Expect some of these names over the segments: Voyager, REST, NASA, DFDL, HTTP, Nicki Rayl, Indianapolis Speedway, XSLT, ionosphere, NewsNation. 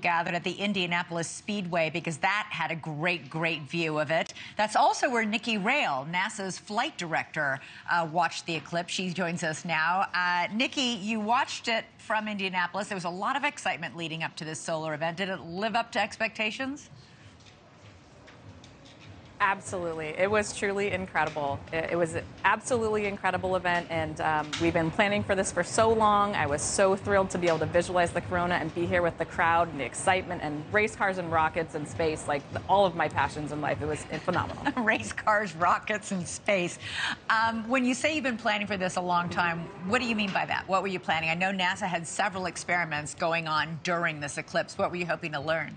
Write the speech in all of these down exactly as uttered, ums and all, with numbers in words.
gathered at the Indianapolis Speedway because that had a great, great view of it. That's also where Nicki Rayl, NASA's flight director, uh, watched the eclipse. She joins us now. Uh, Nicki, you watched it from Indianapolis. There was a lot of excitement leading up to this solar event. Did it live up to expectations? Absolutely. It was truly incredible. It, it was an absolutely incredible event, and um, we've been planning for this for so long. I was so thrilled to be able to visualize the corona and be here with the crowd and the excitement and race cars and rockets and space, like the, all of my passions in life. It was phenomenal. Race cars, rockets, and space. Um, when you say you've been planning for this a long time, what do you mean by that? What were you planning? I know NASA had several experiments going on during this eclipse. What were you hoping to learn?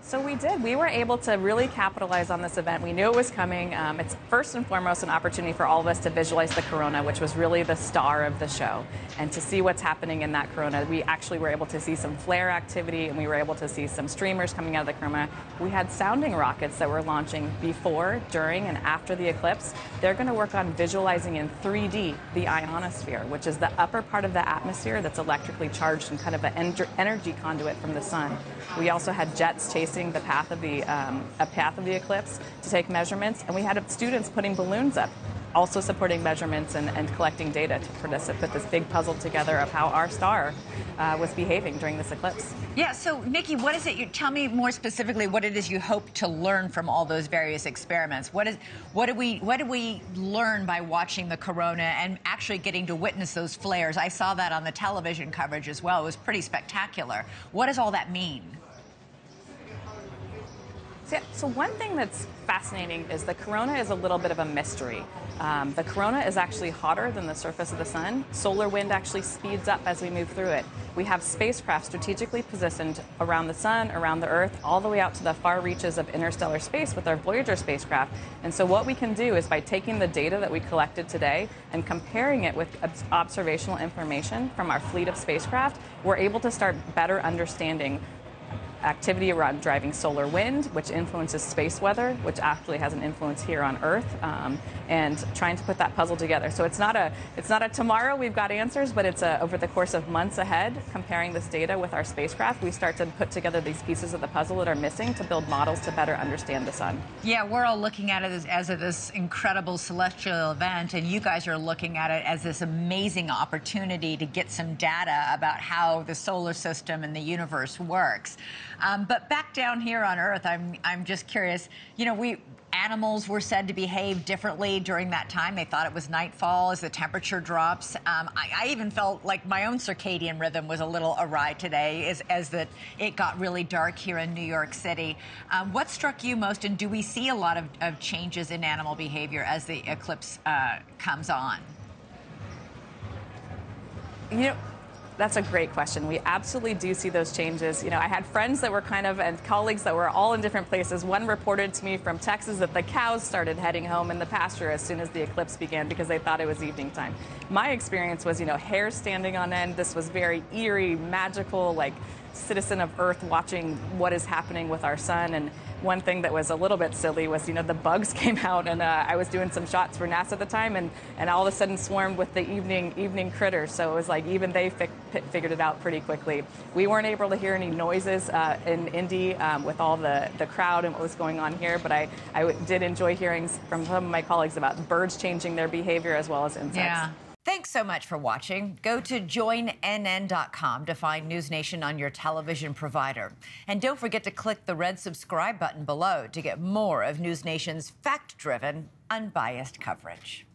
So we did. We were able to really capitalize on this event. We knew it was coming. Um, it's first and foremost an opportunity for all of us to visualize the corona, which was really the star of the show, and to see what's happening in that corona. We actually were able to see some flare activity, and we were able to see some streamers coming out of the corona. We had sounding rockets that were launching before, during, and after the eclipse. They're going to work on visualizing in three D the ionosphere, which is the upper part of the atmosphere that's electrically charged and kind of an energy conduit from the sun. We also had jets chasing the path of the um, a path of the eclipse to take measurements, and we had students putting balloons up, also supporting measurements and, and collecting data to, for us to put this big puzzle together of how our star uh, was behaving during this eclipse. Yeah. So, Nicki, what is it? You tell me more specifically what it is you hope to learn from all those various experiments. What is what do we what do we learn by watching the corona and actually getting to witness those flares? I saw that on the television coverage as well. It was pretty spectacular. What does all that mean? So one thing that's fascinating is the corona is a little bit of a mystery. Um, the corona is actually hotter than the surface of the sun. Solar wind actually speeds up as we move through it. We have spacecraft strategically positioned around the sun, around the Earth, all the way out to the far reaches of interstellar space with our Voyager spacecraft. And so what we can do is by taking the data that we collected today and comparing it with observational information from our fleet of spacecraft, we're able to start better understanding activity around driving solar wind, which influences space weather, which actually has an influence here on Earth, um, and trying to put that puzzle together. So it's not a it's not a tomorrow we've got answers, but it's a, over the course of months ahead, comparing this data with our spacecraft, we start to put together these pieces of the puzzle that are missing to build models to better understand the sun. Yeah, we're all looking at it as, as of this incredible celestial event, and you guys are looking at it as this amazing opportunity to get some data about how the solar system and the universe works. Um, but back down here on Earth, I'm, I'm just curious, you know, we animals were said to behave differently during that time. They thought it was nightfall as the temperature drops. Um, I, I even felt like my own circadian rhythm was a little awry today as, as that it got really dark here in New York City. Um, what struck you most, and do we see a lot of, of changes in animal behavior as the eclipse uh, comes on? You know, that's a great question. We absolutely do see those changes. You know, I had friends that were kind of, and colleagues that were all in different places. One reported to me from Texas that the cows started heading home in the pasture as soon as the eclipse began because they thought it was evening time. My experience was, you know, hair standing on end. This was very eerie, magical, like citizen of Earth watching what is happening with our sun. And one thing that was a little bit silly was, you know, the bugs came out, and uh, I was doing some shots for NASA at the time, and, and all of a sudden swarmed with the evening evening critters. So it was like even they fi figured it out pretty quickly. We weren't able to hear any noises uh, in Indy um, with all the, the crowd and what was going on here, but I, I w did enjoy hearing from some of my colleagues about birds changing their behavior as well as insects. Yeah. Thanks so much for watching. Go to join N N dot com to find NewsNation on your television provider. And don't forget to click the red subscribe button below to get more of NewsNation's fact-driven, unbiased coverage.